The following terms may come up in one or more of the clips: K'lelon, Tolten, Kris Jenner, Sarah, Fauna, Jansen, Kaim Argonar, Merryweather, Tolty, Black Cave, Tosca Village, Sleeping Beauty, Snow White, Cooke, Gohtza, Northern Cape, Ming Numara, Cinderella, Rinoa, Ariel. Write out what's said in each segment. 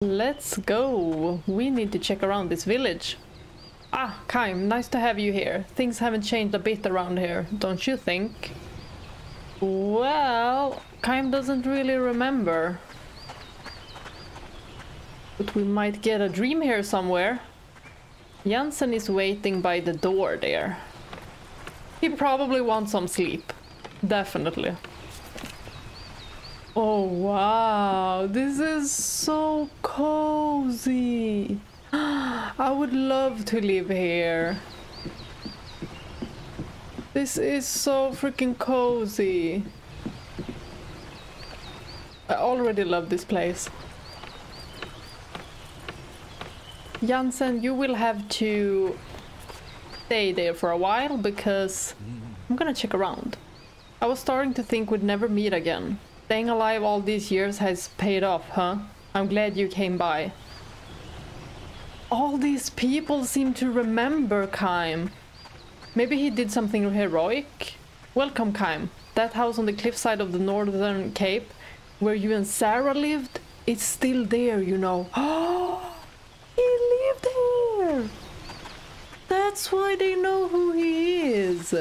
Let's go. We need to check around this village. Ah, Kaim, nice to have you here. Things haven't changed a bit around here, don't you think? Well, Kaim doesn't really remember. But we might get a dream here somewhere. Jansen is waiting by the door there. He probably wants some sleep. Definitely. Oh wow, this is so cozy. I would love to live here. This is so freaking cozy. I already love this place. Jansen, you will have to stay there for a while because I'm gonna check around. I was starting to think we'd never meet again. Staying alive all these years has paid off, huh? I'm glad you came by. All these people seem to remember Kaim. Maybe he did something heroic? Welcome, Kaim. That house on the cliffside of the Northern Cape, where you and Sarah lived, it's still there, you know. Oh! He lived here! That's why they know who he is.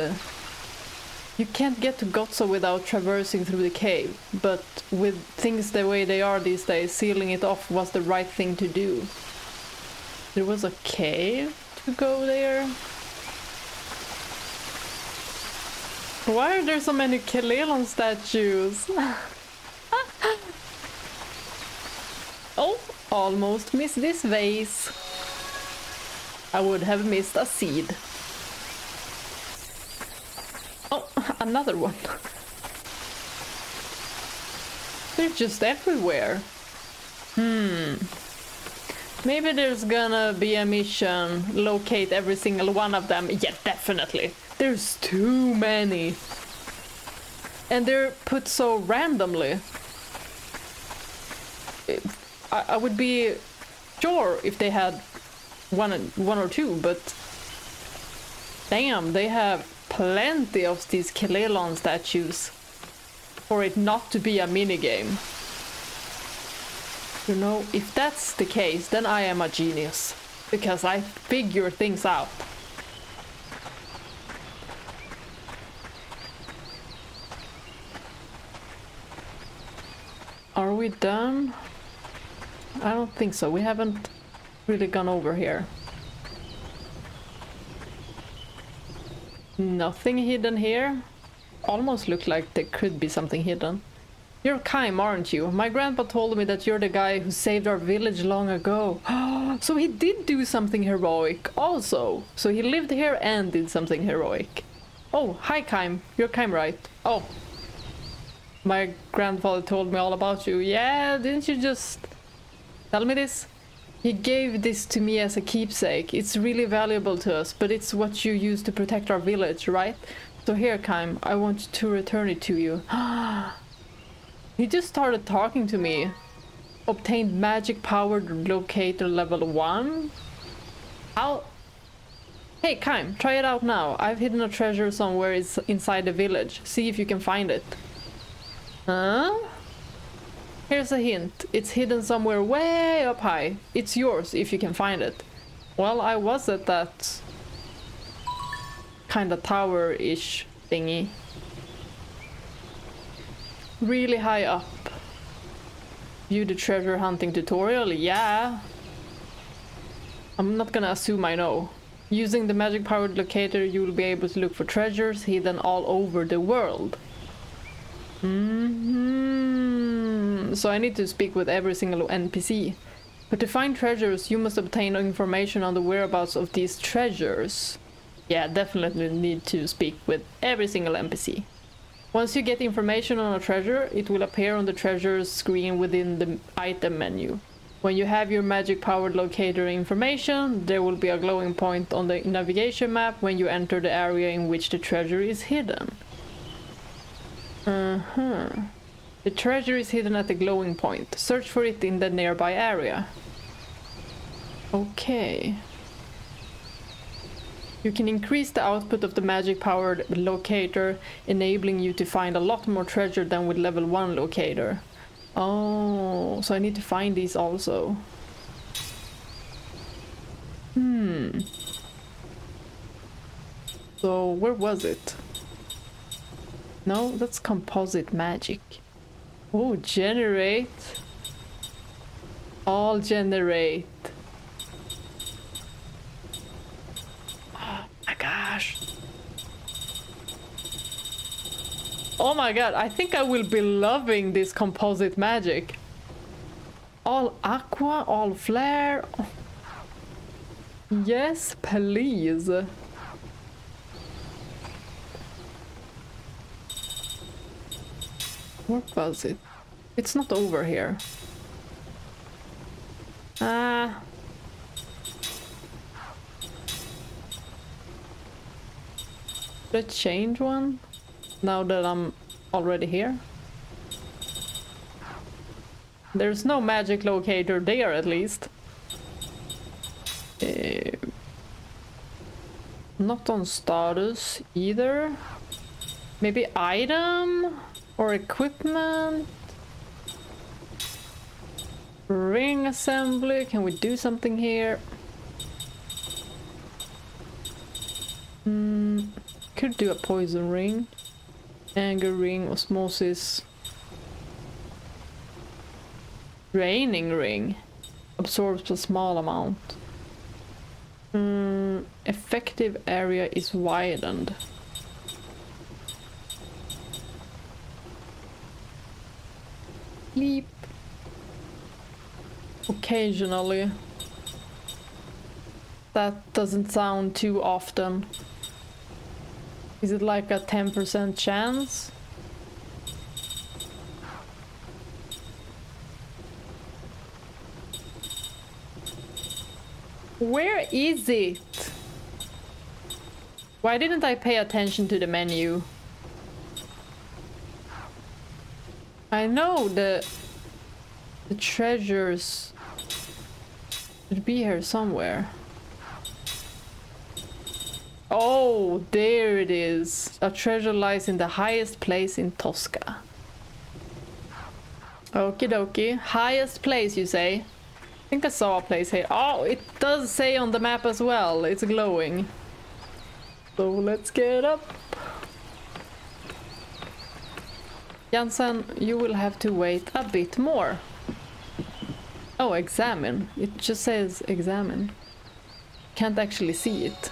You can't get to Gohtza without traversing through the cave, but with things the way they are these days, sealing it off was the right thing to do. There was a cave to go there? Why are there so many K'lelon statues? Oh, almost missed this vase. I would have missed a seed. Oh, another one. They're just everywhere. Maybe there's gonna be a mission. Locate every single one of them. Yeah, definitely. There's too many. And they're put so randomly. I would be sure if they had one or two, but damn, they have plenty of these K'lelon statues for it not to be a minigame. You know, if that's the case, then I am a genius, because I figure things out. Are we done? I don't think so. We haven't really gone over here. Nothing hidden here? Almost looked like there could be something hidden. You're Kaim, aren't you? My grandpa told me that you're the guy who saved our village long ago. So he did do something heroic also. So he lived here and did something heroic. Oh, hi Kaim. You're Kaim, right? Oh. My grandfather told me all about you. Yeah, didn't you just tell me this? He gave this to me as a keepsake. It's really valuable to us, but it's what you use to protect our village, right? So here, Kaim, I want to return it to you. He just started talking to me. Obtained magic-powered locator level 1? How? Hey, Kaim, try it out now. I've hidden a treasure somewhere inside the village. See if you can find it. Huh? Here's a hint. It's hidden somewhere way up high. It's yours if you can find it. Well, I was at that kind of tower-ish thingy. Really high up. View the treasure hunting tutorial? Yeah. I'm not gonna assume I know. Using the magic-powered locator, you'll be able to look for treasures hidden all over the world. So I need to speak with every single NPC. But to find treasures, you must obtain information on the whereabouts of these treasures. Yeah, definitely need to speak with every single NPC. Once you get information on a treasure, it will appear on the treasures screen within the item menu. When you have your magic-powered locator information, there will be a glowing point on the navigation map when you enter the area in which the treasure is hidden. The treasure is hidden at the glowing point. Search for it in the nearby area. Okay. You can increase the output of the magic-powered locator, enabling you to find a lot more treasure than with level 1 locator. Oh, so I need to find these also. So where was it? No, that's composite magic. Oh, generate. All generate. Oh my gosh. Oh my god, I think I will be loving this composite magic. All aqua, all flare. Yes, please. What was it? It's not over here. Ah. Should I change one? Now that I'm already here? There's no magic locator there, at least. Not on status either. Maybe item? Or equipment? Ring assembly? Can we do something here? Could do a poison ring. Anger ring, osmosis. Draining ring. Absorbs a small amount. Effective area is widened. Sleep. Occasionally. That doesn't sound too often. Is it like a 10% chance? Where is it? Why didn't I pay attention to the menu? I know the treasures should be here somewhere. Oh, there it is. A treasure lies in the highest place in Tosca. Okie dokie. Highest place, you say? I think I saw a place here. Oh, it does say on the map as well. It's glowing. So let's get up. Jansen, you will have to wait a bit more. Oh, examine. It just says examine. Can't actually see it.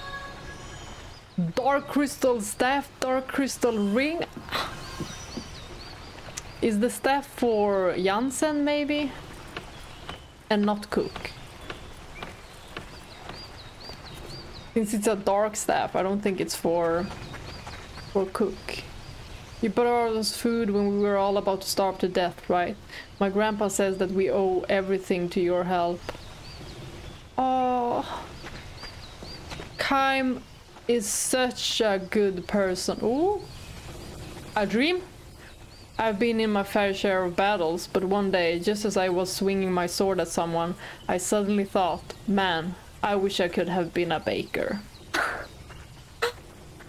Dark crystal staff, dark crystal ring. Is the staff for Jansen maybe? And not Cooke. Since it's a dark staff, I don't think it's for Cooke. You brought us food when we were all about to starve to death, right? My grandpa says that we owe everything to your help. Oh, Kaim is such a good person. Ooh, a dream? I've been in my fair share of battles, but one day, just as I was swinging my sword at someone, I suddenly thought, man, I wish I could have been a baker.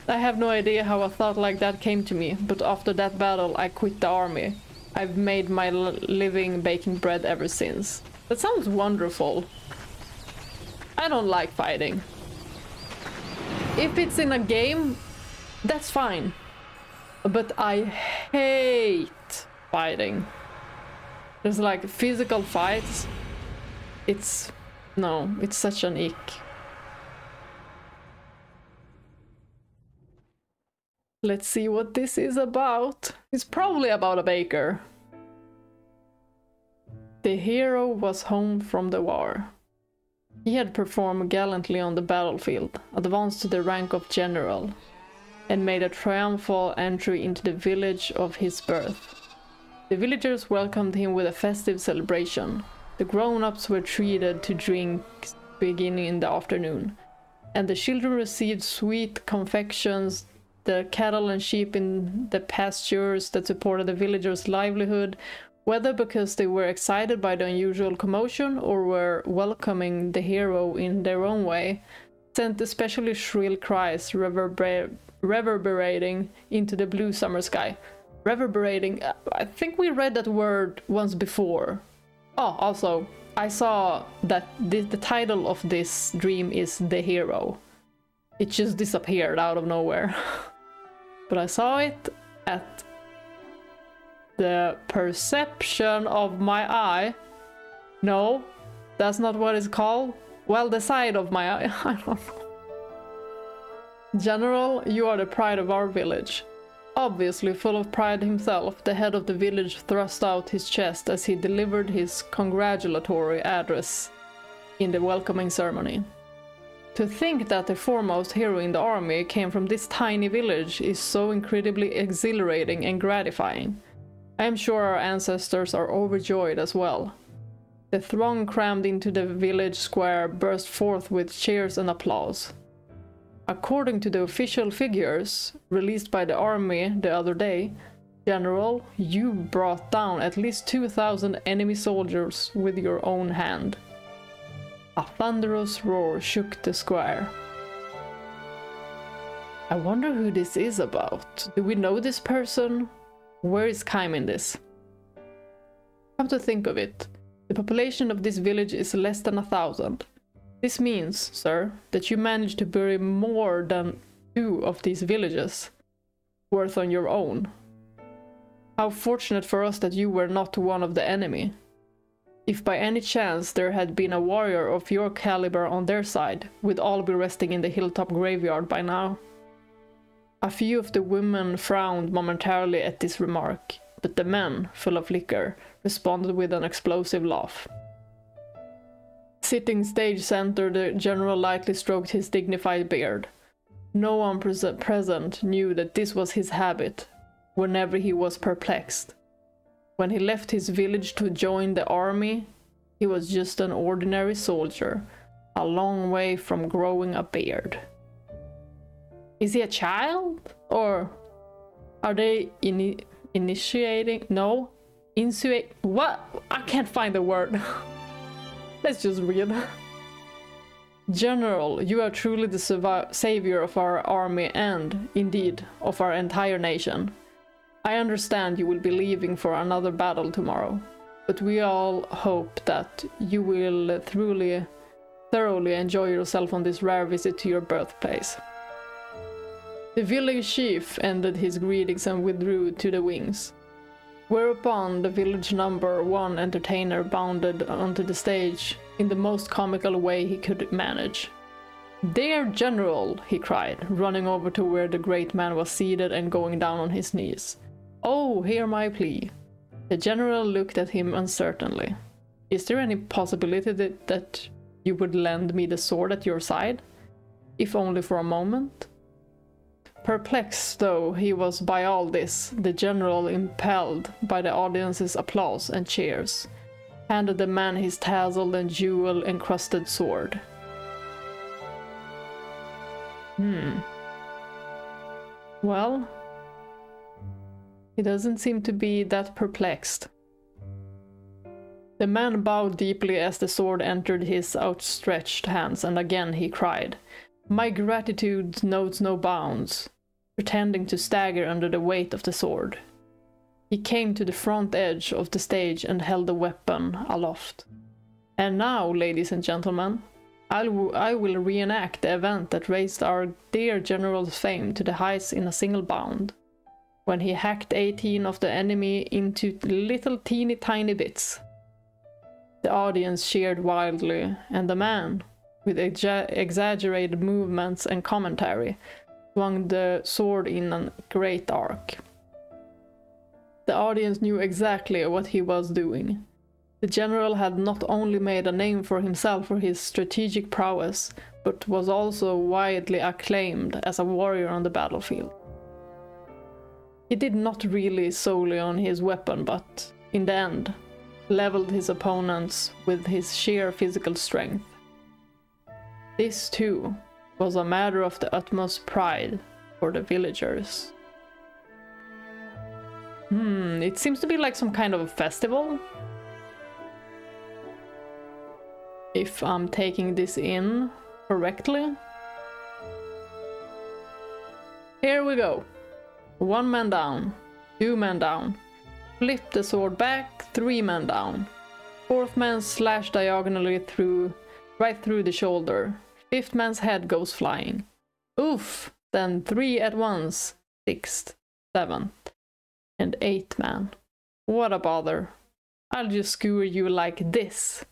I have no idea how a thought like that came to me, but after that battle, I quit the army. I've made my living baking bread ever since. That sounds wonderful. I don't like fighting. If it's in a game, that's fine. But I hate fighting. There's like physical fights. It's... no, it's such an ick. Let's see what this is about. It's probably about a baker. The hero was home from the war. He had performed gallantly on the battlefield, advanced to the rank of general, and made a triumphal entry into the village of his birth. The villagers welcomed him with a festive celebration. The grown-ups were treated to drinks beginning in the afternoon, and the children received sweet confections. The cattle and sheep in the pastures that supported the villagers' livelihood, whether because they were excited by the unusual commotion or were welcoming the hero in their own way, sent especially shrill cries reverberating into the blue summer sky. Reverberating. I think we read that word once before. Oh, also, I saw that the title of this dream is The Hero. It just disappeared out of nowhere. But I saw it at the perception of my eye. No, that's not what it's called. Well, the side of my eye. I don't know. General, you are the pride of our village. Obviously full of pride himself, the head of the village thrust out his chest as he delivered his congratulatory address in the welcoming ceremony. To think that the foremost hero in the army came from this tiny village is so incredibly exhilarating and gratifying. I am sure our ancestors are overjoyed as well. The throng crammed into the village square burst forth with cheers and applause. According to the official figures released by the army the other day, General, you brought down at least 2,000 enemy soldiers with your own hand. A thunderous roar shook the square. I wonder who this is about. Do we know this person? Where is Kaim in this? Come to think of it, the population of this village is less than 1,000. This means, sir, that you managed to bury more than 2 of these villages worth on your own. How fortunate for us that you were not one of the enemy. If by any chance there had been a warrior of your caliber on their side, we'd all be resting in the hilltop graveyard by now. A few of the women frowned momentarily at this remark, but the men, full of liquor, responded with an explosive laugh. Sitting stage center, the general lightly stroked his dignified beard. No one present knew that this was his habit whenever he was perplexed. When he left his village to join the army, he was just an ordinary soldier, a long way from growing a beard. Is he a child? Or are they initiating? No? Insuate? What? I can't find the word. Let's just read. General, you are truly the savior of our army and, indeed, of our entire nation. I understand you will be leaving for another battle tomorrow, but we all hope that you will thoroughly enjoy yourself on this rare visit to your birthplace. The village chief ended his greetings and withdrew to the wings. Whereupon the village number one entertainer bounded onto the stage in the most comical way he could manage. "Dear General," he cried, running over to where the great man was seated and going down on his knees. "Oh, hear my plea." The general looked at him uncertainly. "Is there any possibility that you would lend me the sword at your side? If only for a moment?" Perplexed though he was by all this, the general, impelled by the audience's applause and cheers, handed the man his tasselled and jewel-encrusted sword. Well, he doesn't seem to be that perplexed. The man bowed deeply as the sword entered his outstretched hands, and again he cried, "My gratitude knows no bounds," pretending to stagger under the weight of the sword. He came to the front edge of the stage and held the weapon aloft. "And now, ladies and gentlemen, I will reenact the event that raised our dear general's fame to the heights in a single bound, when he hacked 18 of the enemy into little teeny tiny bits." The audience cheered wildly, and the man, with exaggerated movements and commentary, swung the sword in a great arc. The audience knew exactly what he was doing. The general had not only made a name for himself for his strategic prowess, but was also widely acclaimed as a warrior on the battlefield. He did not rely solely on his weapon, but, in the end, leveled his opponents with his sheer physical strength. This, too, was a matter of the utmost pride for the villagers. It seems to be like some kind of a festival, if I'm taking this in correctly. Here we go. One man down. 2 men down. Flip the sword back, 3 men down. 4th man slashed diagonally right through the shoulder. 5th man's head goes flying. Oof! Then 3 at once. 6th, 7th, and 8th man. What a bother. I'll just skewer you like this.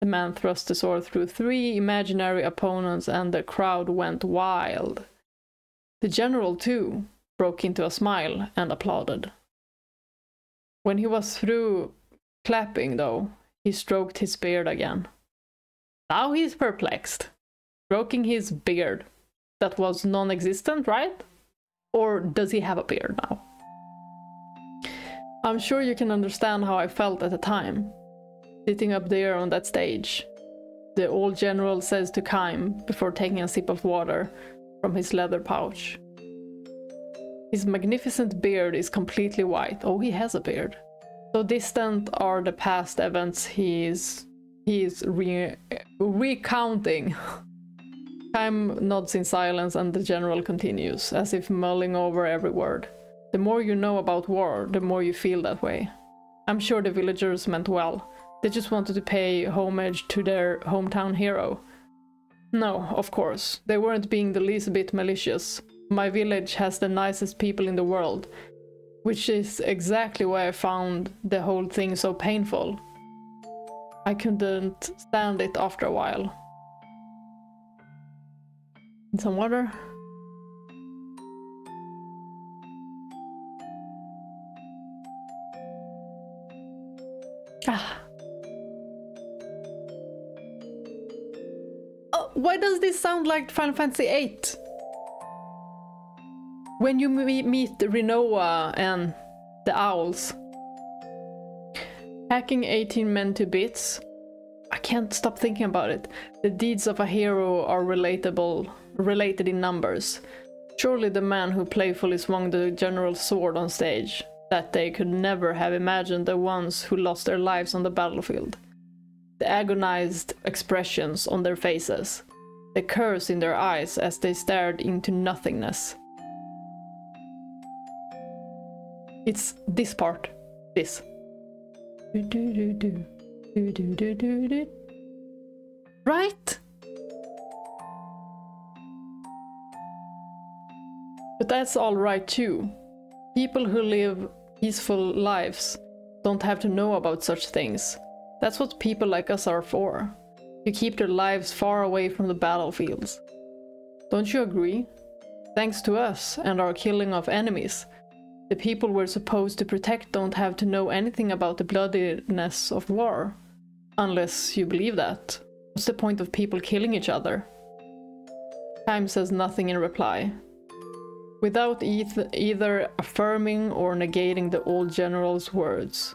The man thrust the sword through 3 imaginary opponents and the crowd went wild. The general, too, broke into a smile and applauded. When he was through clapping, though, he stroked his beard again. Now he's perplexed. Stroking his beard. That was non-existent, right? Or does he have a beard now? I'm sure you can understand how I felt at the time. Sitting up there on that stage. The old general says to Kaim before taking a sip of water from his leather pouch. His magnificent beard is completely white. Oh, he has a beard. So distant are the past events he is recounting. Kaim nods in silence and the general continues, as if mulling over every word. The more you know about war, the more you feel that way. I'm sure the villagers meant well. They just wanted to pay homage to their hometown hero. No, of course. They weren't being the least bit malicious. My village has the nicest people in the world, which is exactly why I found the whole thing so painful. I couldn't stand it after a while. Need some water? Ah. Why does this sound like Final Fantasy VIII? When you meet Rinoa and the owls. Hacking 18 men to bits. I can't stop thinking about it. The deeds of a hero are related in numbers. Surely the man who playfully swung the general's sword on stage that day could never have imagined the ones who lost their lives on the battlefield. The agonized expressions on their faces, the curse in their eyes as they stared into nothingness. It's this part, this. Right? But that's all right too. People who live peaceful lives don't have to know about such things. That's what people like us are for. To keep their lives far away from the battlefields. Don't you agree? Thanks to us and our killing of enemies, the people we're supposed to protect don't have to know anything about the bloodiness of war. Unless you believe that. What's the point of people killing each other? Kaim says nothing in reply. Without either affirming or negating the old general's words.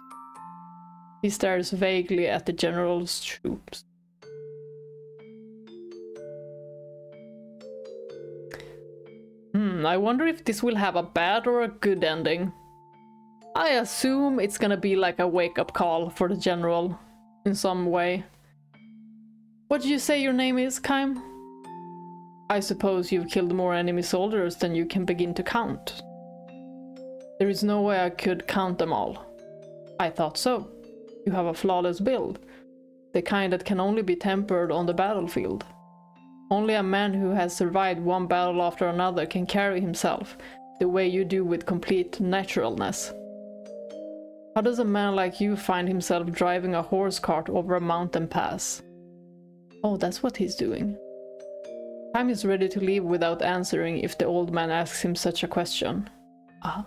He stares vaguely at the general's troops. I wonder if this will have a bad or a good ending. I assume it's gonna be like a wake-up call for the general, in some way. What did you say your name is, Kaim? I suppose you've killed more enemy soldiers than you can begin to count. There is no way I could count them all. I thought so. You have a flawless build, the kind that can only be tempered on the battlefield. Only a man who has survived one battle after another can carry himself the way you do with complete naturalness. How does a man like you find himself driving a horse cart over a mountain pass? Oh, that's what he's doing. Kaim is ready to leave without answering if the old man asks him such a question. Ah.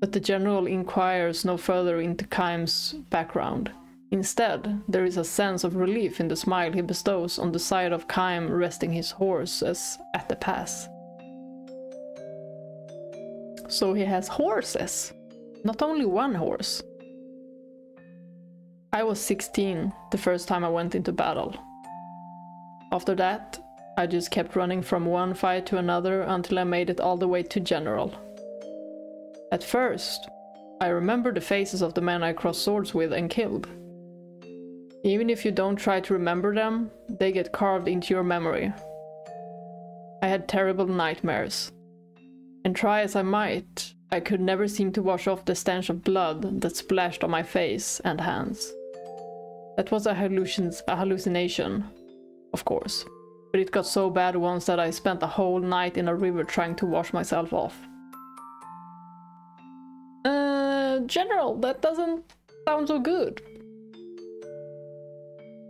But the general inquires no further into Kaim's background. Instead, there is a sense of relief in the smile he bestows on the side of Kaim resting his horses at the pass. So he has horses. Not only one horse. I was 16 the first time I went into battle. After that, I just kept running from one fight to another until I made it all the way to general. At first, I remember the faces of the men I crossed swords with and killed. Even if you don't try to remember them, they get carved into your memory. I had terrible nightmares. And try as I might, I could never seem to wash off the stench of blood that splashed on my face and hands. That was a hallucination, of course, but it got so bad once that I spent the whole night in a river trying to wash myself off. General, that doesn't sound so good.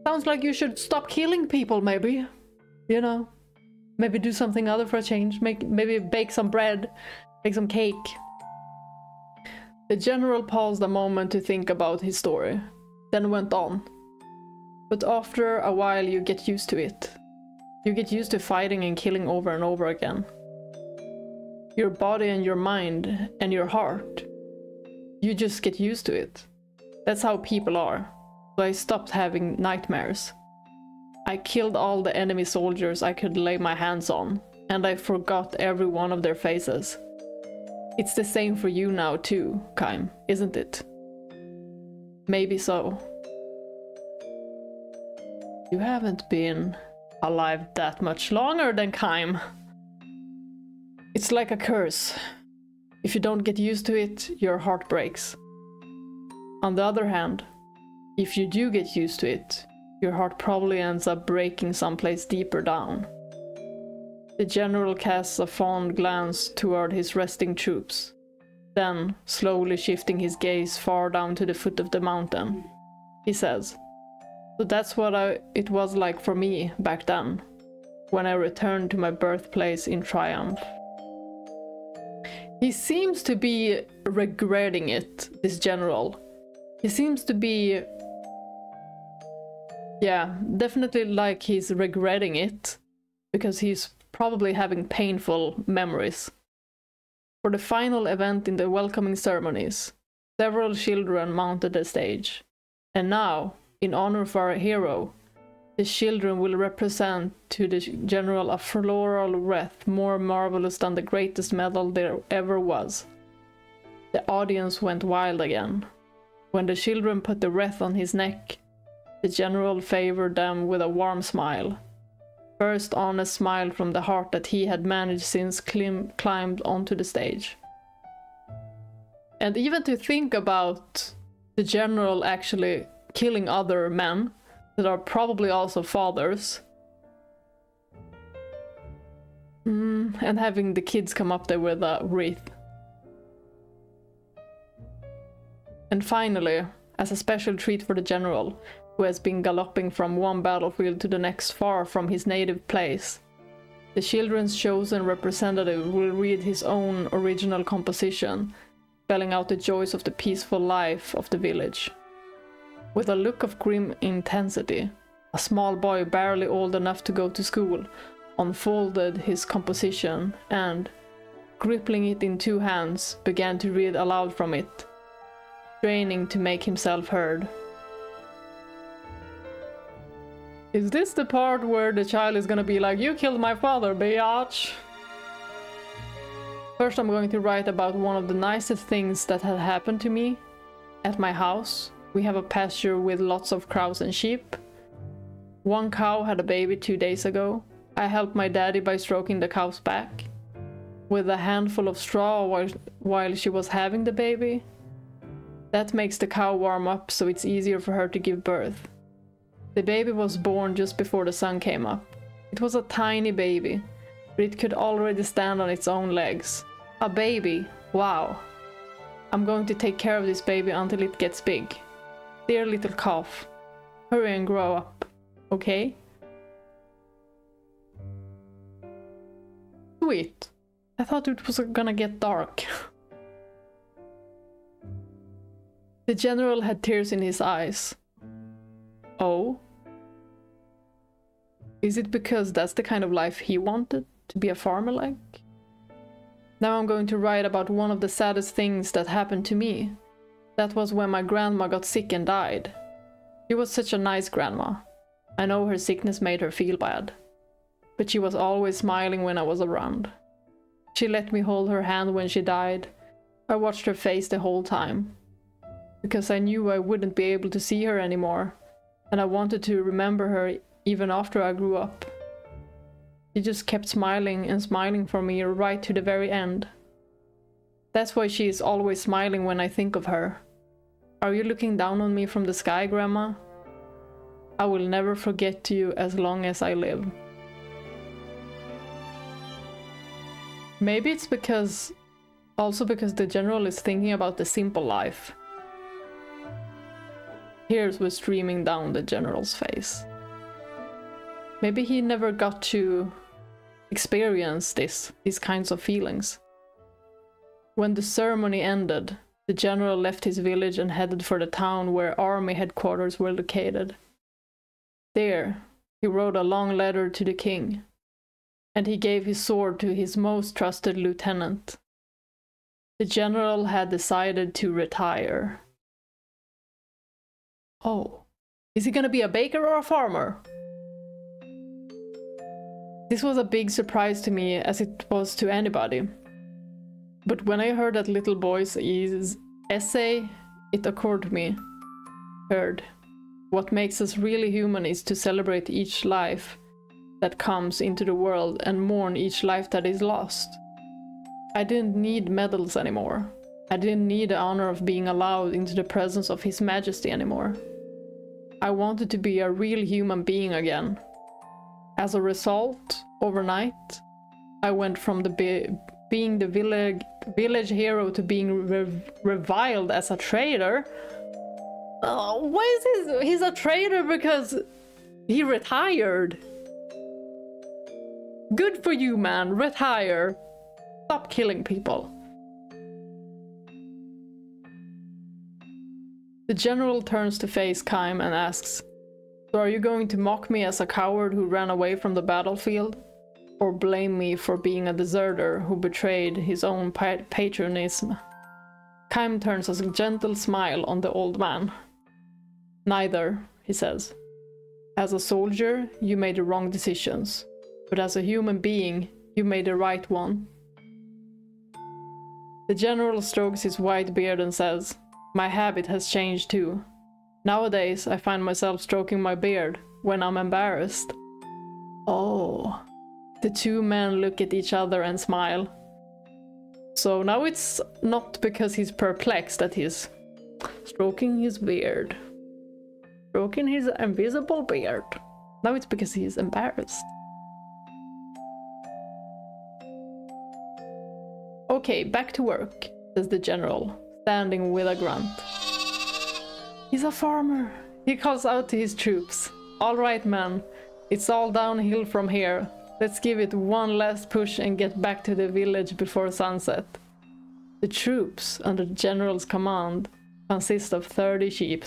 Sounds like you should stop killing people, maybe. You know, maybe do something other for a change. Maybe bake some bread, make some cake. The general paused a moment to think about his story, then went on. But after a while you get used to it. You get used to fighting and killing over and over again. Your body and your mind and your heart. You just get used to it. That's how people are. So I stopped having nightmares. I killed all the enemy soldiers I could lay my hands on, and I forgot every one of their faces. It's the same for you now too, Kaim, isn't it? Maybe so. You haven't been alive that much longer than Kaim. It's like a curse. If you don't get used to it, your heart breaks. On the other hand, if you do get used to it, your heart probably ends up breaking someplace deeper down. The general casts a fond glance toward his resting troops, then, slowly shifting his gaze far down to the foot of the mountain, he says, "So that's what it was like for me back then, when I returned to my birthplace in triumph." He seems to be regretting it, this general. He seems to be... yeah, definitely like he's regretting it, because he's probably having painful memories. For the final event in the welcoming ceremonies, several children mounted the stage. And now, in honor of our hero, the children will represent to the general a floral wreath more marvelous than the greatest medal there ever was. The audience went wild again. When the children put the wreath on his neck, the general favored them with a warm smile. First honest smile from the heart that he had managed since climbed onto the stage. And even to think about the general actually killing other men that are probably also fathers. And having the kids come up there with a wreath. And finally, as a special treat for the general, who has been galloping from one battlefield to the next far from his native place, the children's chosen representative will read his own original composition, spelling out the joys of the peaceful life of the village. With a look of grim intensity, a small boy barely old enough to go to school unfolded his composition and, gripping it in two hands, began to read aloud from it, straining to make himself heard. Is this the part where the child is gonna be like, "You killed my father, biatch"? First, I'm going to write about one of the nicest things that had happened to me. At my house, we have a pasture with lots of cows and sheep. One cow had a baby 2 days ago. I helped my daddy by stroking the cow's back with a handful of straw while she was having the baby. That makes the cow warm up, so it's easier for her to give birth. The baby was born just before the sun came up. It was a tiny baby, but it could already stand on its own legs. A baby, wow. I'm going to take care of this baby until it gets big. Dear little calf, hurry and grow up, okay? Sweet. I thought it was gonna get dark. The general had tears in his eyes. Oh? Is it because that's the kind of life he wanted? To be a farmer like? Now I'm going to write about one of the saddest things that happened to me. That was when my grandma got sick and died. She was such a nice grandma. I know her sickness made her feel bad. But she was always smiling when I was around. She let me hold her hand when she died. I watched her face the whole time, because I knew I wouldn't be able to see her anymore, and I wanted to remember her even after I grew up. She just kept smiling and smiling for me right to the very end. That's why she is always smiling when I think of her. Are you looking down on me from the sky, Grandma? I will never forget you as long as I live. Maybe it's because the general is thinking about the simple life. Tears were streaming down the general's face. Maybe he never got to experience these kinds of feelings. When the ceremony ended, the general left his village and headed for the town where army headquarters were located. There, he wrote a long letter to the king, and he gave his sword to his most trusted lieutenant. The general had decided to retire. Oh, is he gonna be a baker or a farmer? This was a big surprise to me, as it was to anybody. But when I heard that little boy's essay, it occurred to me. What makes us really human is to celebrate each life that comes into the world and mourn each life that is lost. I didn't need medals anymore. I didn't need the honor of being allowed into the presence of His Majesty anymore. I wanted to be a real human being again. As a result, overnight, I went from being the village hero to being reviled as a traitor. Oh, why is this? He's a traitor because he retired. Good for you, man. Retire. Stop killing people. The general turns to face Kaim and asks, "So are you going to mock me as a coward who ran away from the battlefield? Or blame me for being a deserter who betrayed his own patronism?" Kaim turns a gentle smile on the old man. "Neither," he says. "As a soldier, you made the wrong decisions. But as a human being, you made the right one." The general strokes his white beard and says, "My habit has changed too. Nowadays, I find myself stroking my beard when I'm embarrassed." Oh. The two men look at each other and smile. So now it's not because he's perplexed that he's stroking his beard. Stroking his invisible beard. Now it's because he's embarrassed. "Okay, back to work," says the general, standing with a grunt. He's a farmer. He calls out to his troops. "All right, men. It's all downhill from here. Let's give it one last push and get back to the village before sunset." The troops under the general's command consist of 30 sheep,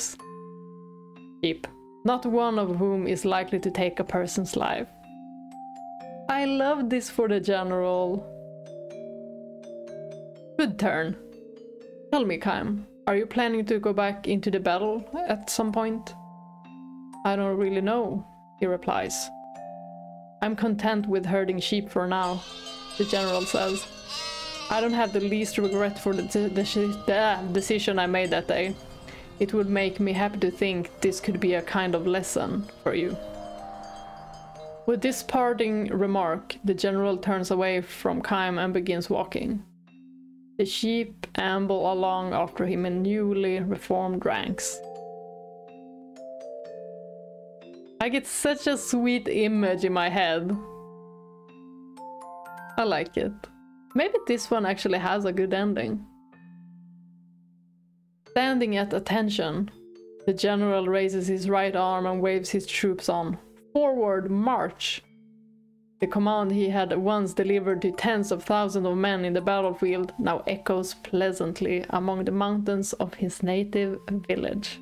not one of whom is likely to take a person's life. I love this for the general. Good turn. Tell me, Kaim, are you planning to go back into the battle at some point? "I don't really know," he replies. "I'm content with herding sheep for now," the general says. "I don't have the least regret for the decision I made that day. It would make me happy to think this could be a kind of lesson for you." With this parting remark, the general turns away from Kaim and begins walking. The sheep amble along after him in newly reformed ranks. I get such a sweet image in my head. I like it. Maybe this one actually has a good ending. Standing at attention, the general raises his right arm and waves his troops on. Forward march! The command he had once delivered to tens of thousands of men in the battlefield now echoes pleasantly among the mountains of his native village.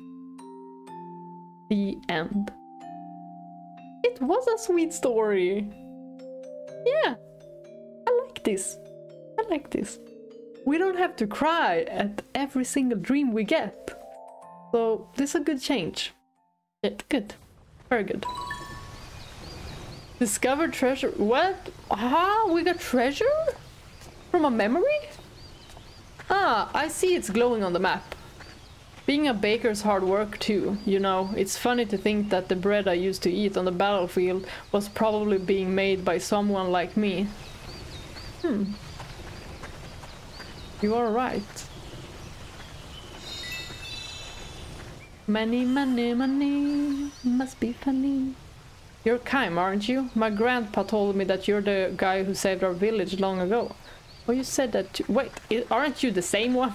The end. It was a sweet story. Yeah, I like this. I like this. We don't have to cry at every single dream we get. So this is a good change. It's good. Very good. Discover treasure. What? Aha, we got treasure? From a memory? Ah, I see it's glowing on the map. Being a baker's hard work too, you know. It's funny to think that the bread I used to eat on the battlefield was probably being made by someone like me. You are right. Money, money, money, must be funny. You're Kaim, aren't you? My grandpa told me that you're the guy who saved our village long ago. Oh, you said that too. Wait, aren't you the same one?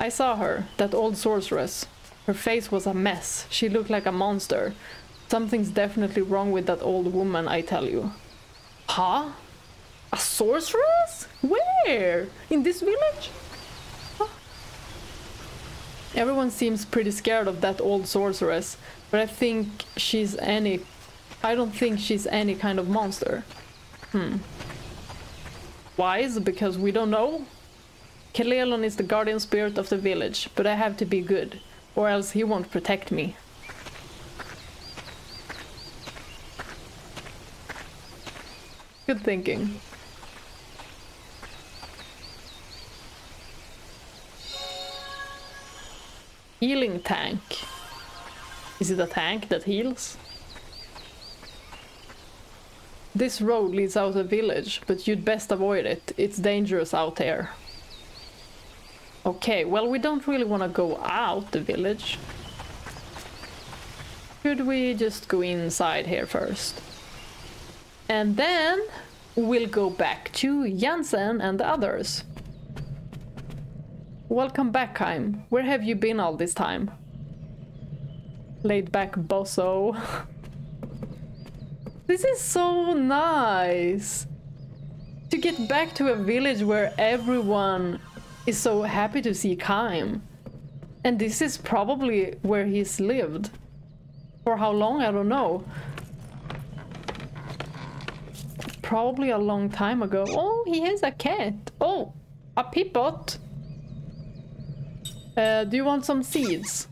I saw her, that old sorceress. Her face was a mess. She looked like a monster. Something's definitely wrong with that old woman, I tell you. Huh? A sorceress? Where? In this village? Huh? Everyone seems pretty scared of that old sorceress, but I don't think she's any kind of monster. Why is it? Because we don't know? K'lelon is the guardian spirit of the village, but I have to be good, or else he won't protect me. Good thinking. Healing tank. Is it a tank that heals? This road leads out a village, but you'd best avoid it. It's dangerous out there. Okay, well, we don't really want to go out the village. Should we just go inside here first? And then we'll go back to Jansen and the others. Welcome back, Kaim. Where have you been all this time? Laid back bosso. This is so nice. To get back to a village where everyone is so happy to see Kaim. And this is probably where he's lived. For how long, I don't know. Probably a long time ago. Oh, he has a cat. Oh, a peapot. Do you want some seeds?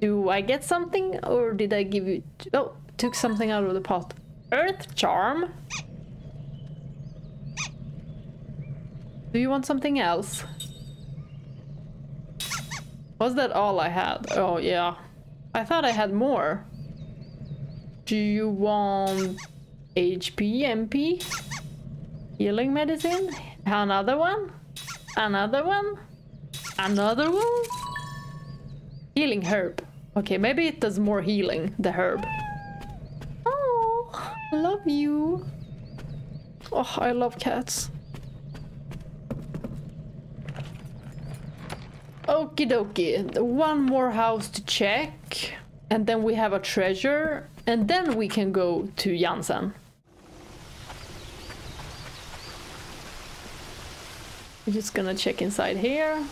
Do I get something, or did I give you... Oh, took something out of the pot. Earth charm? Do you want something else? Was that all I had? Oh, yeah. I thought I had more. Do you want HP, MP? Healing medicine? Another one? Another one? Another one? Healing herb. Okay, maybe it does more healing, the herb. Oh, love you. Oh, I love cats. Okie dokie, one more house to check, and then we have a treasure, and then we can go to Jansen. We're just gonna check inside here.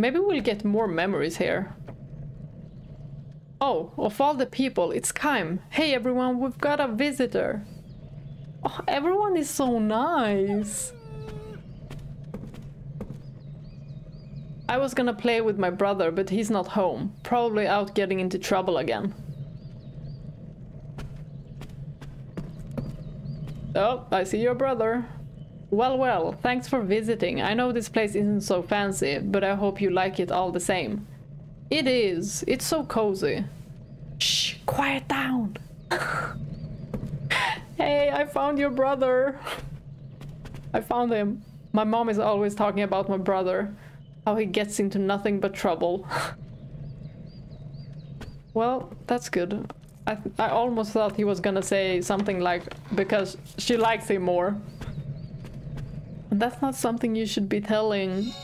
Maybe we'll get more memories here. Oh, of all the people, it's Kaim. Hey everyone, we've got a visitor. Oh, everyone is so nice. I was gonna play with my brother, but he's not home. Probably out getting into trouble again. Oh, I see your brother. Well, well, thanks for visiting. I know this place isn't so fancy, but I hope you like it all the same. It is. It's so cozy. Shh, quiet down. Hey, I found your brother. I found him. My mom is always talking about my brother. How he gets into nothing but trouble. Well, that's good. I almost thought he was gonna say something like, because she likes him more. And that's not something you should be telling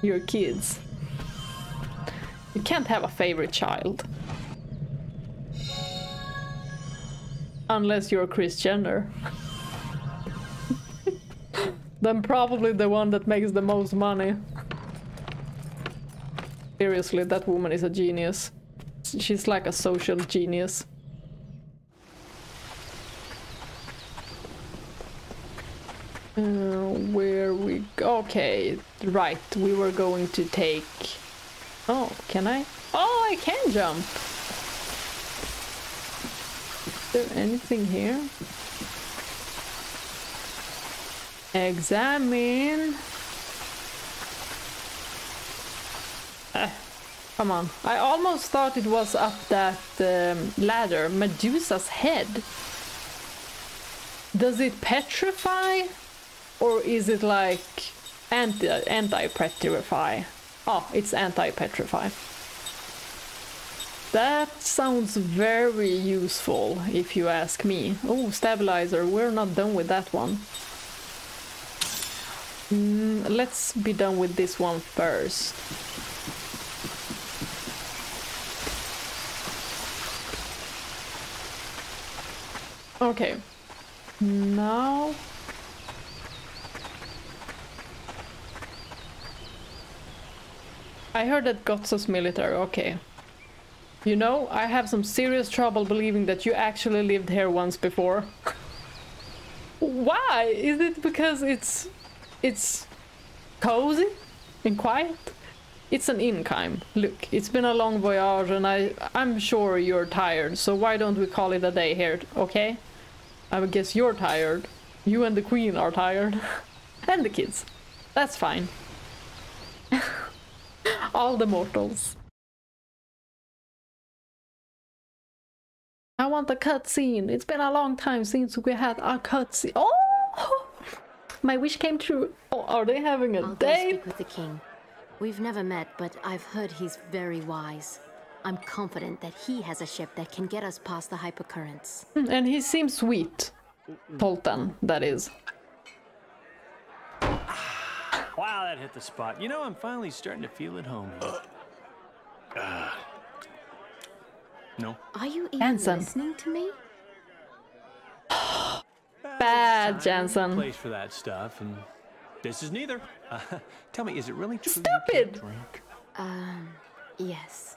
your kids. You can't have a favorite child. Unless you're Kris Jenner. Then probably the one that makes the most money. Seriously, that woman is a genius. She's like a social genius. Where we go? Okay, right, we were going to take... Oh, can I? Oh, I can jump! Is there anything here? Examine... Come on. I almost thought it was up that ladder. Medusa's head. Does it petrify? Or is it like anti-petrify? Oh, it's anti-petrify. That sounds very useful, if you ask me. Oh, stabilizer, we're not done with that one. Let's be done with this one first. Okay, now... I heard that Gohtza's military, okay. You know, I have some serious trouble believing that you actually lived here once before. Why? Is it because it's cozy and quiet? It's an inn, Kaim. Look, it's been a long voyage and I'm sure you're tired, so why don't we call it a day here, okay? I guess you're tired. You and the queen are tired. And the kids. That's fine. All the mortals. I want a cutscene. It's been a long time since we had a cutscene. Oh, my wish came true. Oh, are they having a date? I'll go speak with the king. We've never met, but I've heard he's very wise. I'm confident that he has a ship that can get us past the hypercurrents. And he seems sweet. Tolten, that is. Wow, that hit the spot. You know, I'm finally starting to feel at home. No. Are you even listening to me? Bad Jansen. Place for that stuff, and this is neither. Tell me, is it really true? Stupid. Yes.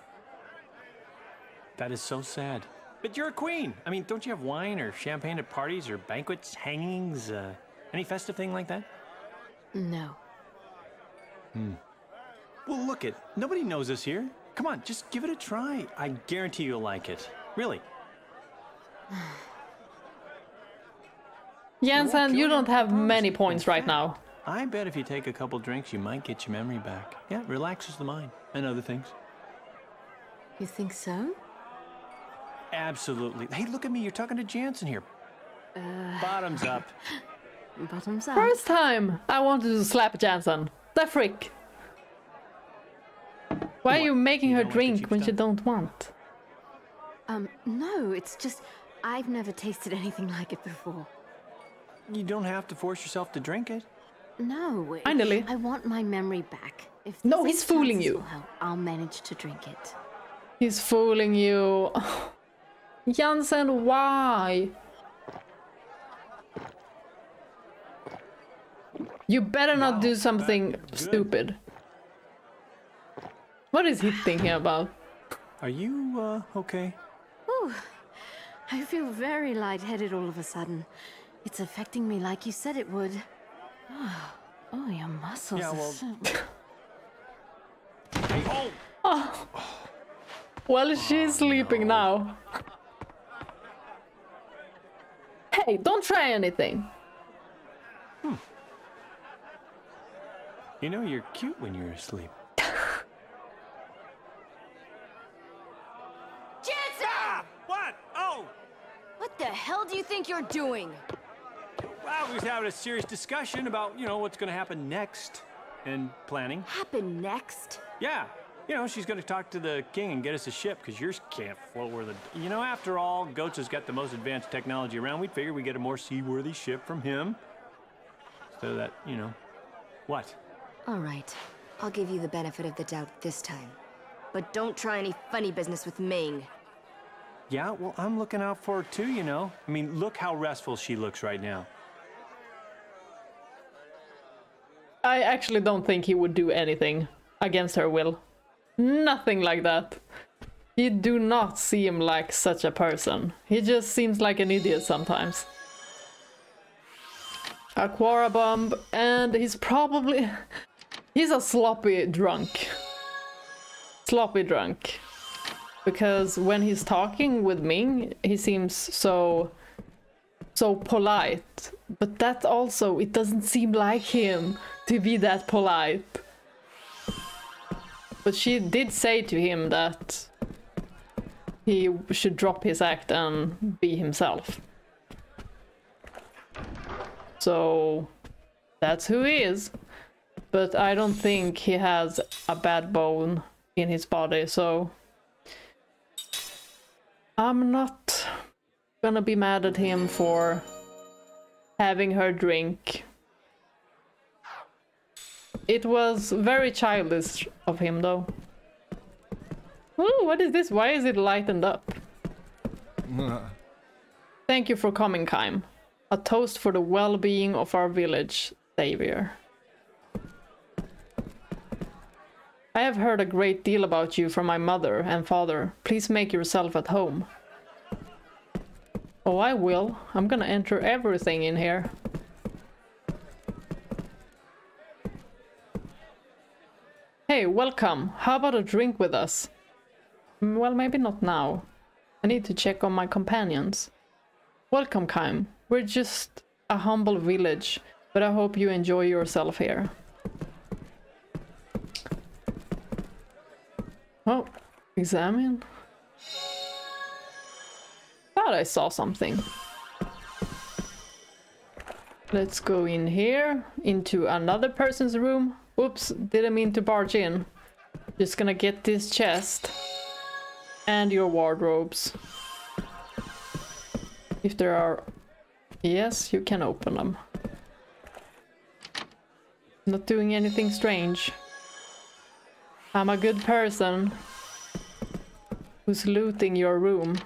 That is so sad. But you're a queen. I mean, don't you have wine or champagne at parties or banquets, hangings, any festive thing like that? No. Well, look it. Nobody knows us here. Come on, just give it a try. I guarantee you'll like it. Really. Jansen, you don't have many points right now. I bet if you take a couple drinks, you might get your memory back. Yeah, it relaxes the mind and other things. You think so? Absolutely. Hey, look at me. You're talking to Jansen here. Bottoms up. Bottoms up. First time I wanted to slap Jansen. The frick. Why are you making her drink when you don't want? No, it's just I've never tasted anything like it before. You don't have to force yourself to drink it. No, finally. I want my memory back. If no, he's fooling you. I'll manage to drink it. He's fooling you. Jansen, why? You better not do something stupid. What is he thinking about? Are you, okay? Oh, I feel very lightheaded all of a sudden. It's affecting me like you said it would. Oh, your muscles are so... Oh. Well, she's sleeping now. Hey, don't try anything. You know, you're cute when you're asleep. What the hell do you think you're doing? Well, we was having a serious discussion about, you know, what's going to happen next and planning. Happen next? Yeah. You know, she's going to talk to the king and get us a ship because yours can't float where the... You know, after all, Gohtza's got the most advanced technology around. We figured we'd get a more seaworthy ship from him. So that, you know... What? All right. I'll give you the benefit of the doubt this time. But don't try any funny business with Ming. Yeah, well, I'm looking out for her too, you know. I mean, look how restful she looks right now. I actually don't think he would do anything against her will. Nothing like that. You do not seem like such a person. He just seems like an idiot sometimes. A Quora bomb, and he's probably... He's a sloppy drunk. Sloppy drunk. Because when he's talking with Ming, he seems so polite. But that also, it doesn't seem like him to be that polite. But she did say to him that he should drop his act and be himself. So that's who he is. But I don't think he has a bad bone in his body, so I'm not gonna be mad at him for having her drink. It was very childish of him, though. Ooh, what is this? Why is it lightened up? Thank you for coming, Kaim. A toast for the well-being of our village, savior. I have heard a great deal about you from my mother and father. Please make yourself at home. Oh, I will. I'm gonna enter everything in here. Hey, welcome. How about a drink with us? Well, maybe not now. I need to check on my companions. Welcome, Kaim. We're just a humble village, but I hope you enjoy yourself here. Oh, examine. Thought I saw something. Let's go in here, into another person's room. Oops, didn't mean to barge in. Just gonna get this chest. And your wardrobes. If there are... Yes, you can open them. Not doing anything strange. I'm a good person who's looting your room.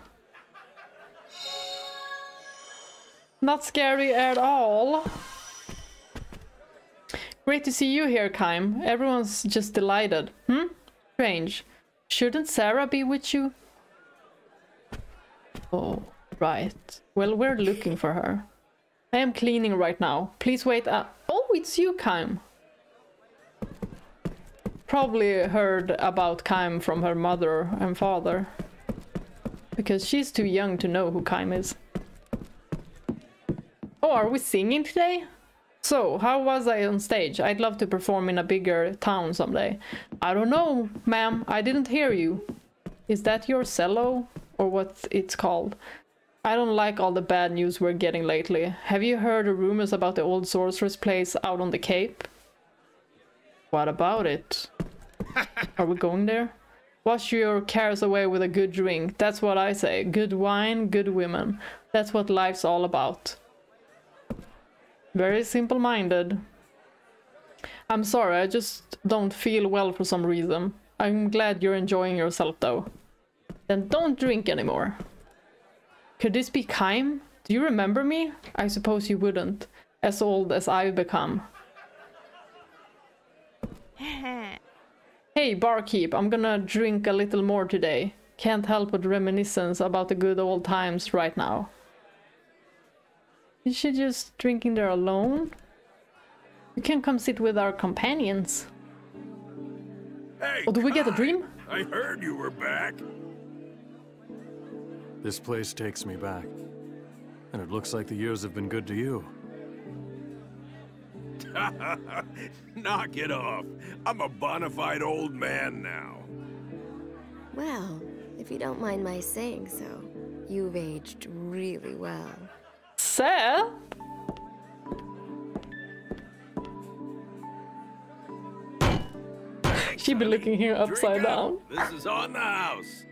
Not scary at all. Great to see you here, Kaim. Everyone's just delighted. Hmm? Strange. Shouldn't Sarah be with you? Oh, right. Well, we're looking for her. I am cleaning right now. Please wait up. Oh, it's you, Kaim. Probably heard about Kaim from her mother and father, because she's too young to know who Kaim is. Oh, are we singing today? So, how was I on stage? I'd love to perform in a bigger town someday. I don't know, ma'am. I didn't hear you. Is that your cello? Or what it's called? I don't like all the bad news we're getting lately. Have you heard rumors about the old sorceress place out on the Cape? What about it? Are we going there? Wash your cares away with a good drink. That's what I say. Good wine, good women. That's what life's all about. Very simple-minded. I'm sorry, I just don't feel well for some reason. I'm glad you're enjoying yourself, though. Then don't drink anymore. Could this be Kaim? Do you remember me? I suppose you wouldn't, as old as I've become. Hey, barkeep, I'm gonna drink a little more today. Can't help but reminiscence about the good old times right now. Is she just drinking there alone? You can come sit with our companions. Hey, oh, did we get a dream? I heard you were back. This place takes me back. And it looks like the years have been good to you. Knock it off. I'm a bona fide old man now. Well, if you don't mind my saying so, you've aged really well. Sarah? She'd be looking here upside down. This is on the house.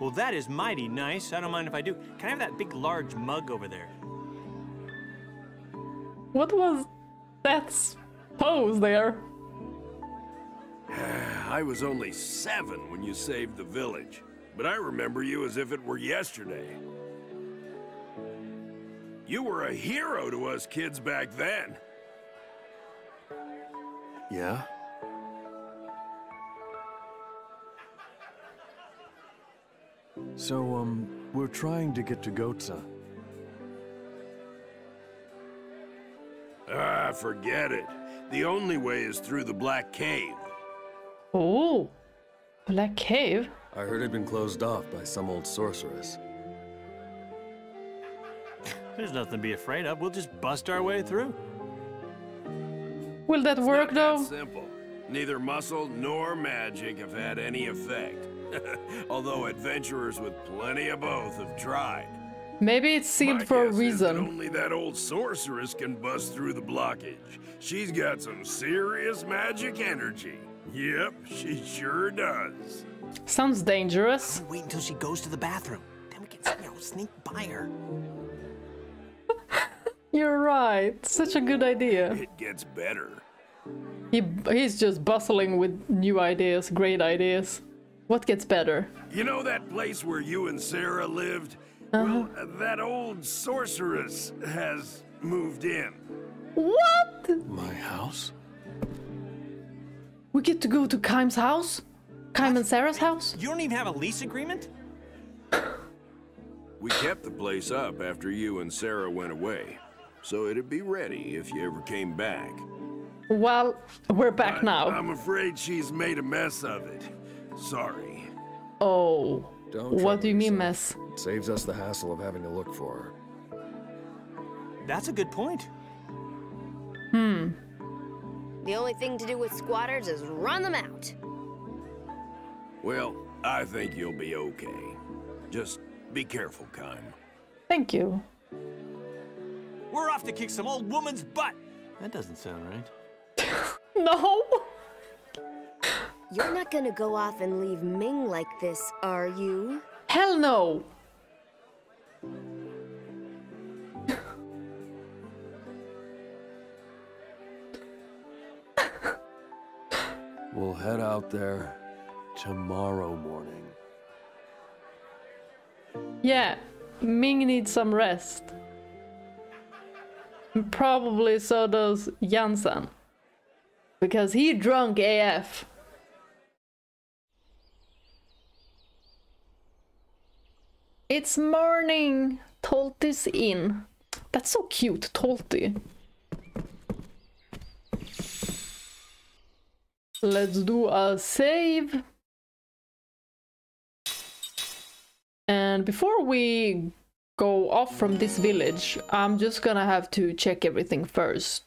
Well, that is mighty nice. I don't mind if I do. Can I have that big, large mug over there? What was that pose there? I was only 7 when you saved the village, but I remember you as if it were yesterday. You were a hero to us kids back then. Yeah? So, we're trying to get to Gohtza. Ah, forget it. The only way is through the Black Cave. Oh, Black Cave? I heard it had been closed off by some old sorceress. There's nothing to be afraid of. We'll just bust our way through. Will that work, though? It's not that simple. Neither muscle nor magic have had any effect. Although adventurers with plenty of both have tried. Maybe it's sealed for a reason. Only that old sorceress can bust through the blockage. She's got some serious magic energy. Yep, she sure does. Sounds dangerous. I'll wait until she goes to the bathroom. Then we can sneak by her. You're right. Such a good idea. It gets better. He's just bustling with new ideas, great ideas. What gets better? You know that place where you and Sarah lived? Well, that old sorceress has moved in. What? My house? We get to go to Kaim's house? Kaim and Sarah's house? You don't even have a lease agreement? We kept the place up after you and Sarah went away, so it'd be ready if you ever came back. Well, we're back now. I'm afraid she's made a mess of it. Sorry. Oh, what do you mean mess? Saves us the hassle of having to look for her. That's a good point. The only thing to do with squatters is run them out. Well, I think you'll be okay. Just be careful, Kaim. Thank you. We're off to kick some old woman's butt. That doesn't sound right. No. You're not gonna go off and leave Ming like this, are you? Hell no. We'll head out there tomorrow morning. Yeah, Ming needs some rest. Probably so does Jansen, because he drunk AF. It's morning. Tolty's in. That's so cute, Tolty. Let's do a save. And before we go off from this village, I'm just gonna have to check everything first.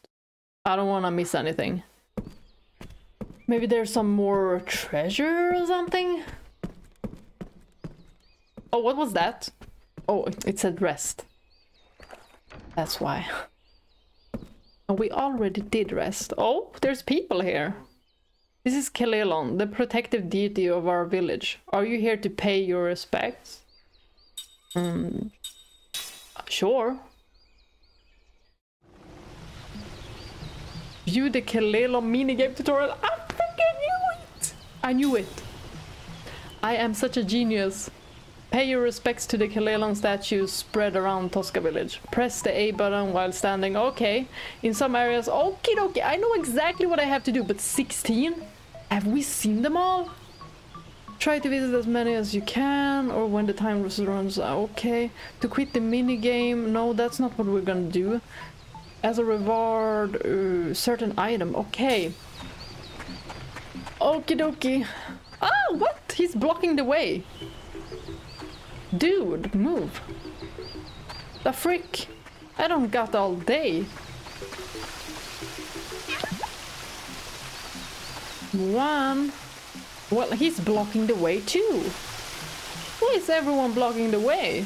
I don't wanna miss anything. Maybe there's some more treasure or something? Oh, what was that? Oh, it said rest. That's why. And we already did rest. Oh, there's people here. This is K'lelon, the protective deity of our village. Are you here to pay your respects? Sure. View the K'lelon minigame tutorial. I freaking knew it! I knew it. I am such a genius. Pay your respects to the K'lelon statues spread around Tosca Village. Press the A button while standing. Okay. In some areas. Okie dokie. I know exactly what I have to do, but 16? Have we seen them all? Try to visit as many as you can, or when the time runs out. Okay. To quit the minigame. No, that's not what we're gonna do. As a reward, certain item. Okay. Okie dokie. Ah, what? He's blocking the way. Dude, move. The frick? I don't got all day. One. Well, he's blocking the way too. Why is everyone blocking the way?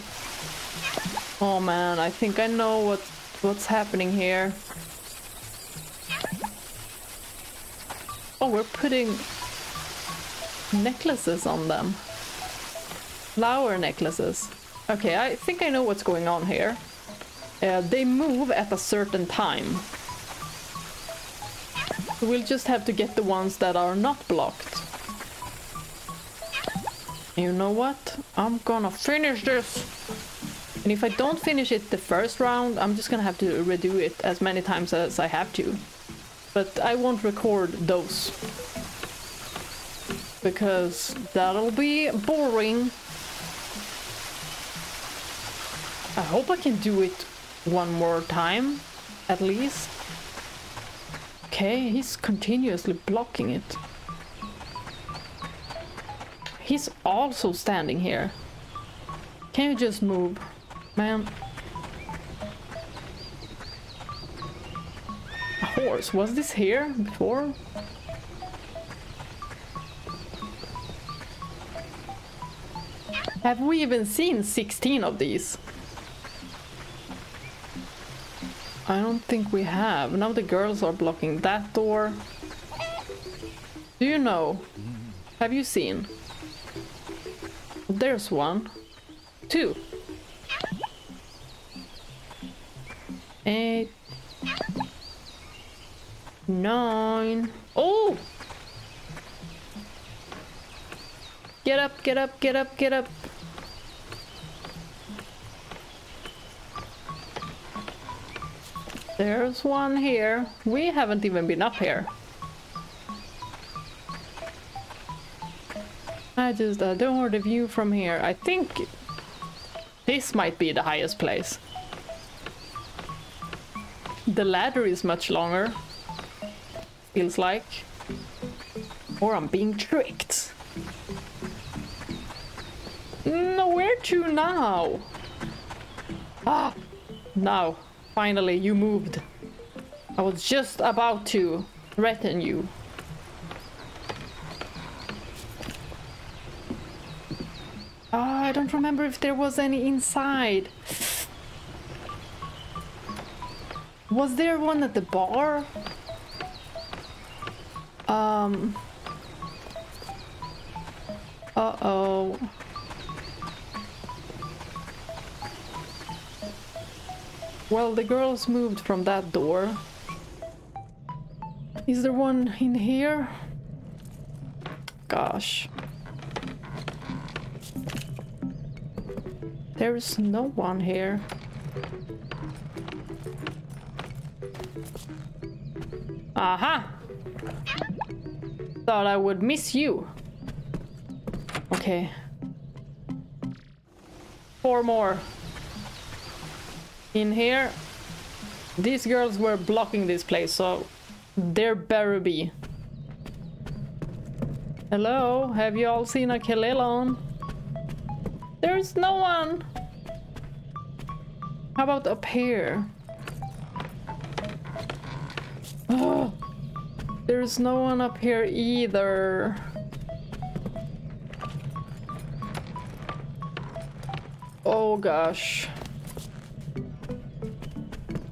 Oh man, I think I know what's happening here. Oh, we're putting necklaces on them. Flower necklaces. Okay, I think I know what's going on here. They move at a certain time. We'll just have to get the ones that are not blocked. You know what? I'm gonna finish this! And if I don't finish it the first round, I'm just gonna have to redo it as many times as I have to. But I won't record those, because that'll be boring. I hope I can do it one more time, at least. Okay, he's continuously blocking it. He's also standing here. Can you just move, man? A horse, was this here before? Have we even seen 16 of these? I don't think we have. Now the girls are blocking that door. Do you know? Have you seen? There's one. Two. Eight. 9. Oh! Get up, get up, get up, get up. There's one here. We haven't even been up here. I just adore the view from here. I think this might be the highest place. The ladder is much longer. Feels like. Or I'm being tricked. No, where to now? Ah, now. Finally, you moved. I was just about to threaten you. I don't remember if there was any inside. Was there one at the bar? Uh-oh. Well, the girls moved from that door. Is there one in here? Gosh. There's no one here. Aha! Thought I would miss you. Okay. 4 more. In here, these girls were blocking this place, so there better be. Hello, have you all seen a K'lelon? There's no one! How about up here? Oh, there's no one up here either. Oh gosh.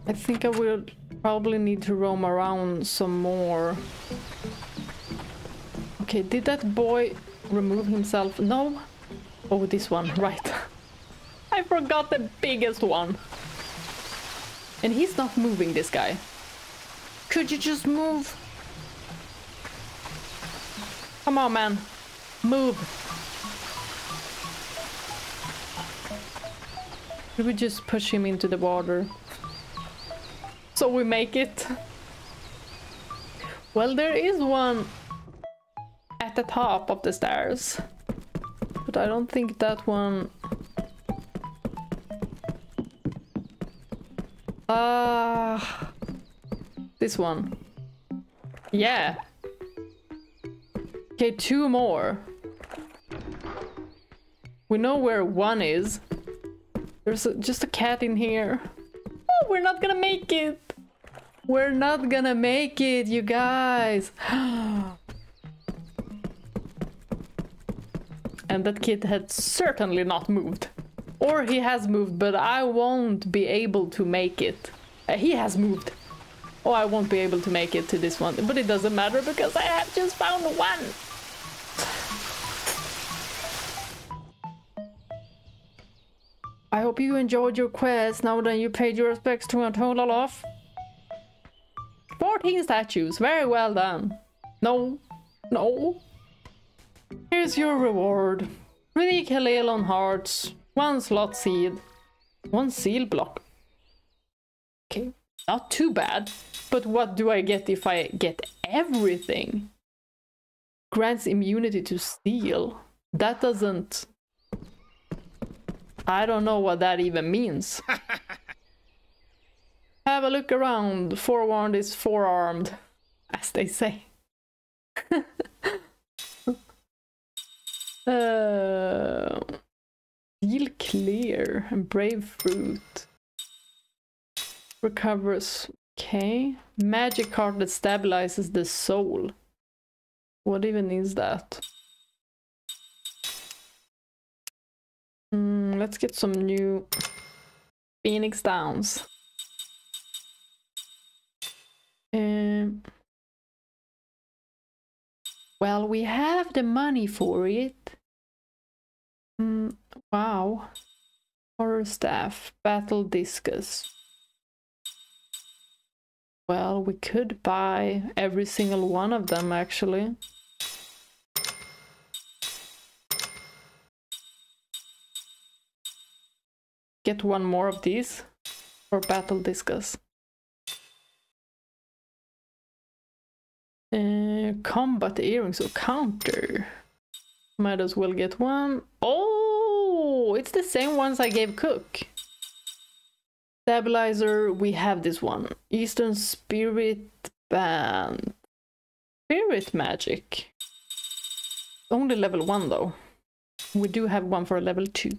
I think I will probably need to roam around some more. Okay, did that boy remove himself? No? Oh, this one, right. I forgot the biggest one. And he's not moving, this guy. Could you just move? Come on, man. Move. Should we just push him into the water? So we make it. Well, there is one at the top of the stairs, but I don't think that one. This one. Yeah. Okay, 2 more. We know where one is. There's just a cat in here. Oh, we're not gonna make it. We're not gonna make it, you guys. And that kid had certainly not moved. Or he has moved, but I won't be able to make it. He has moved. Oh, I won't be able to make it to this one. But it doesn't matter because I have just found one. I hope you enjoyed your quest. Now that you paid your respects to Tolten. 14 statues. Very well done. No. No. Here's your reward. 3 K'lelon hearts, 1 slot seed, 1 seal block. Okay, not too bad. But what do I get if I get everything? Grants immunity to steel. That doesn't... I don't know what that even means. Have a look around. Forewarned is forearmed, as they say. Deal clear and brave fruit recovers. Okay, magic card that stabilizes the soul. What even is that? Let's get some new Phoenix Downs. Well, we have the money for it. Wow. Horror staff, battle discus. Well, we could buy every single one of them, actually. Get one more of these for battle discus. Combat earrings or counter. Might as well get one. Oh, it's the same ones I gave Cooke. Stabilizer, we have this one. Eastern Spirit Band. Spirit Magic. Only level 1 though. We do have one for level 2.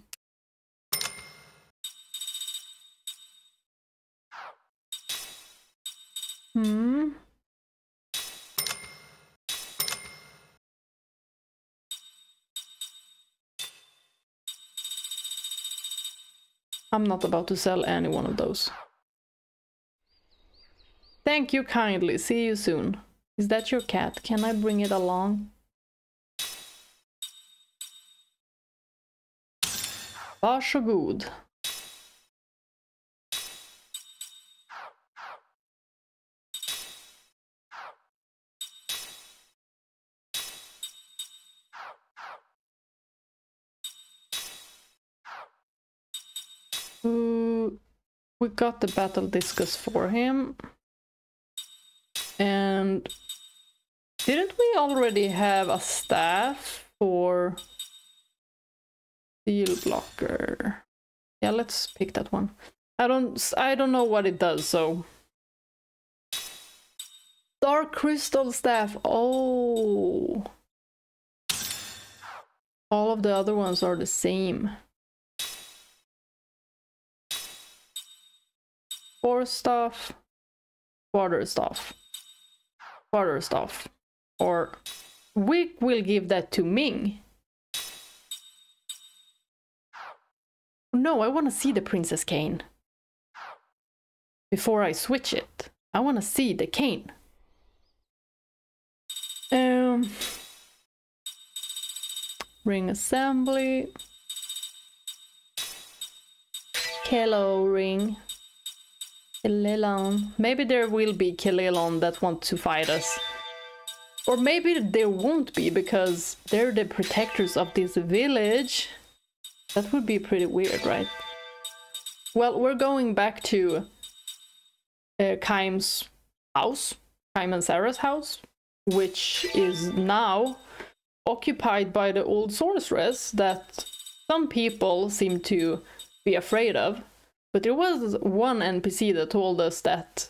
I'm not about to sell any one of those. Thank you kindly. See you soon. Is that your cat? Can I bring it along? Varsågod. We got the battle discus for him. And didn't we already have a staff for steel blocker? Yeah, let's pick that one. I don't know what it does, so. Dark crystal staff. Oh. All of the other ones are the same. 4 staff, quarterstaff, quarterstaff, or we will give that to Ming. No, I want to see the Princess cane. Before I switch it, I want to see the cane. Ring assembly. K'lelon ring. K'lelon. Maybe there will be K'lelon that want to fight us. Or maybe there won't be because they're the protectors of this village. That would be pretty weird, right? Well, we're going back to Kaim's house. Kaim and Sarah's house. Which is now occupied by the old sorceress that some people seem to be afraid of. But there was one NPC that told us that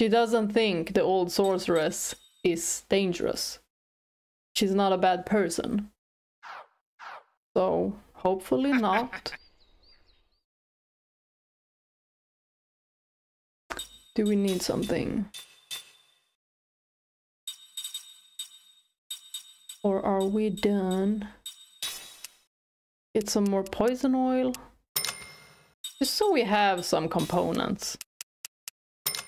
she doesn't think the old sorceress is dangerous. She's not a bad person. So, hopefully not. Do we need something? Or are we done? Get some more poison oil. Just so we have some components.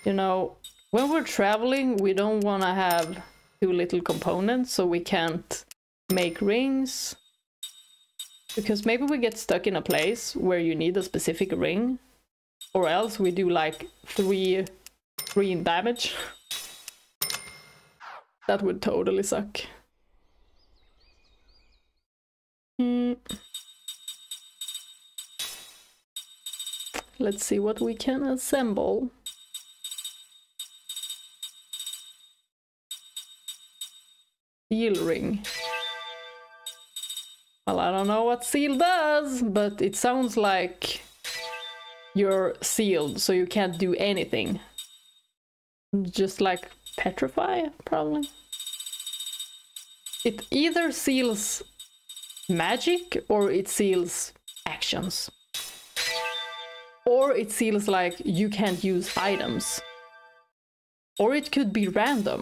You know, when we're traveling, we don't want to have too little components, so we can't make rings. Because maybe we get stuck in a place where you need a specific ring. Or else we do like 3 in damage. That would totally suck. Let's see what we can assemble. Seal ring. Well, I don't know what seal does, but it sounds like you're sealed, so you can't do anything. Just like petrify, probably. It either seals magic or it seals actions. Or it seems like you can't use items. Or it could be random.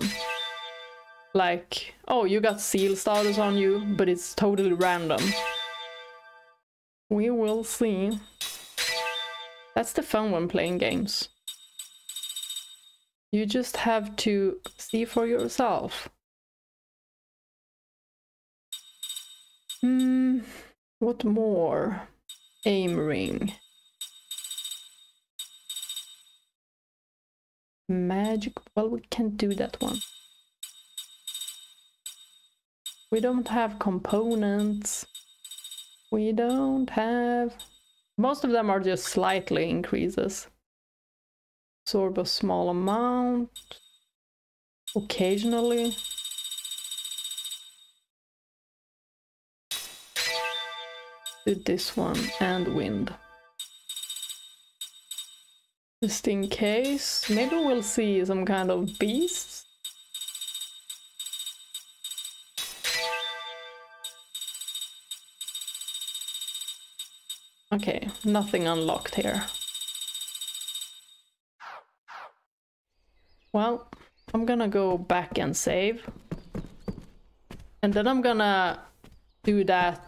Like, oh, you got seal status on you, but it's totally random. We will see. That's the fun when playing games. You just have to see for yourself. What more? Aim ring. Magic. Well, we can't do that one. We don't have components. We don't have... Most of them are just slightly increases. Absorb a small amount. Occasionally. Do this one and wind. Just in case. Maybe we'll see some kind of beasts. Okay, nothing unlocked here. Well, I'm gonna go back and save. And then I'm gonna do that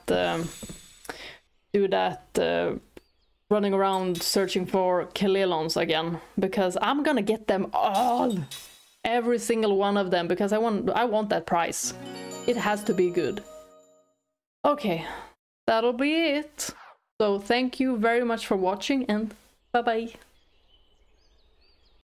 running around searching for K'lelons again. Because I'm gonna get them all! Every single one of them, because I want that prize. It has to be good. Okay, that'll be it. So thank you very much for watching and bye-bye.